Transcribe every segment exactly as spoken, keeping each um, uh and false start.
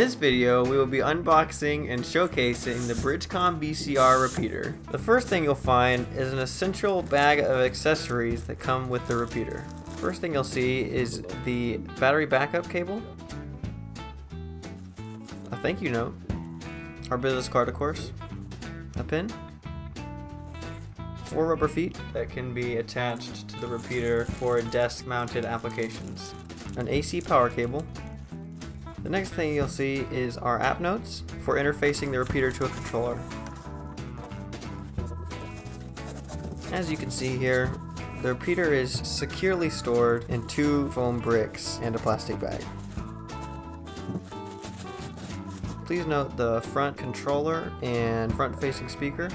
this video, we will be unboxing and showcasing the BridgeCom B C R repeater. The first thing you'll find is an essential bag of accessories that come with the repeater. First thing you'll see is the battery backup cable, a thank you note, our business card of course, a pin, four rubber feet that can be attached to the repeater for desk mounted applications, an A C power cable. The next thing you'll see is our app notes for interfacing the repeater to a controller. As you can see here, the repeater is securely stored in two foam bricks and a plastic bag. Please note the front controller and front facing speaker.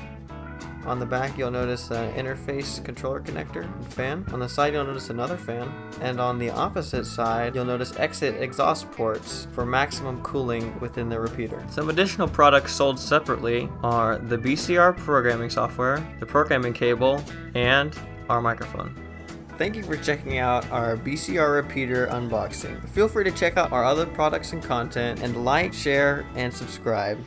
On the back you'll notice an interface controller connector and fan. On the side you'll notice another fan. And on the opposite side you'll notice exit exhaust ports for maximum cooling within the repeater. Some additional products sold separately are the B C R programming software, the programming cable, and our microphone. Thank you for checking out our B C R repeater unboxing. Feel free to check out our other products and content and like, share, and subscribe.